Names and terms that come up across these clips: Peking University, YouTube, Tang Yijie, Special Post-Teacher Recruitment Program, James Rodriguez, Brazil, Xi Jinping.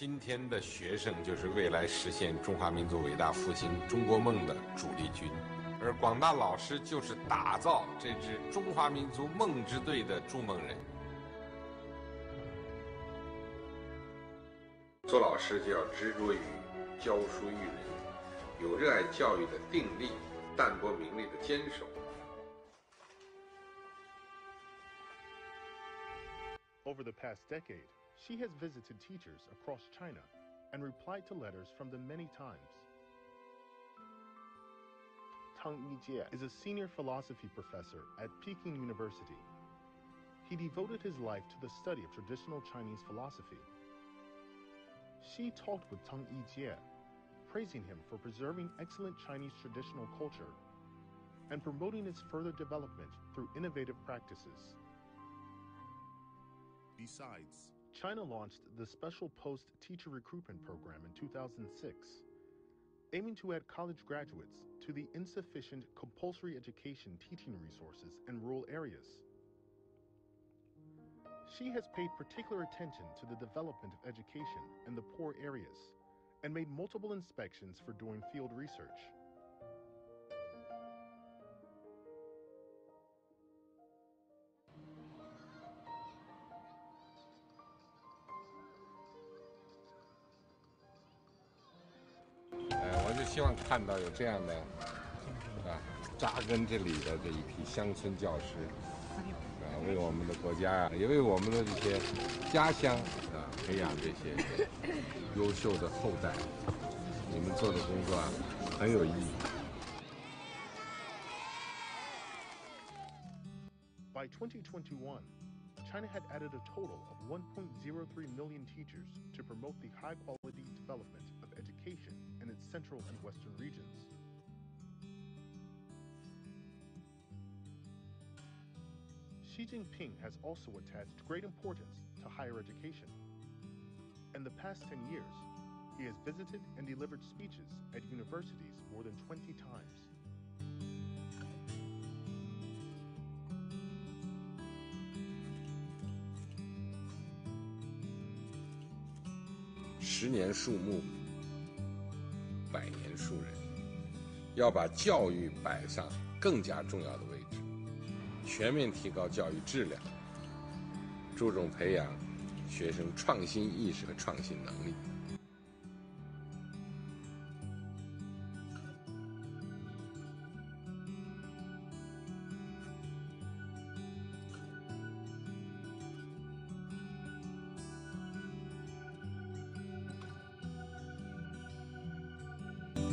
今天的学生就是未来实现中华民族伟大复兴中国梦的主力军，而广大老师就是打造这支中华民族梦之队的筑梦人。做老师就要执着于教书育人，有热爱教育的定力，淡泊名利的坚守。 Over the past decade, she has visited teachers across China and replied to letters from them many times. Tang Yijie is a senior philosophy professor at Peking University. He devoted his life to the study of traditional Chinese philosophy. She talked with Tang Yijie, praising him for preserving excellent Chinese traditional culture and promoting its further development through innovative practices. Besides, China launched the Special Post-Teacher Recruitment Program in 2006, aiming to add college graduates to the insufficient compulsory education teaching resources in rural areas. She has paid particular attention to the development of education in the poor areas and made multiple inspections for doing field research. I just want to see this kind of, By 2021, China had added a total of 1.03 million teachers to promote the high-quality development of education in its central and western regions. Xi Jinping has also attached great importance to higher education. In the past 10 years, he has visited and delivered speeches at universities more than 20 times. Ten years树木，百年树人。要把教育摆上更加重要的位置，全面提高教育质量，注重培养学生创新意识和创新能力。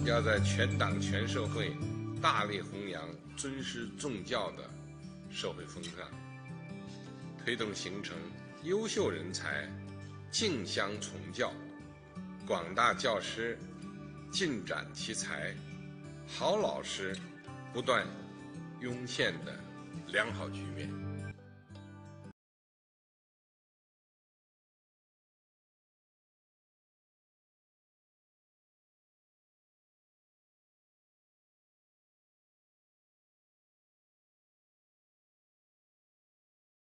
要在全党全社会大力弘扬尊师重教的社会风尚，推动形成优秀人才竞相从教，广大教师尽展其才，好老师不断涌现的良好局面。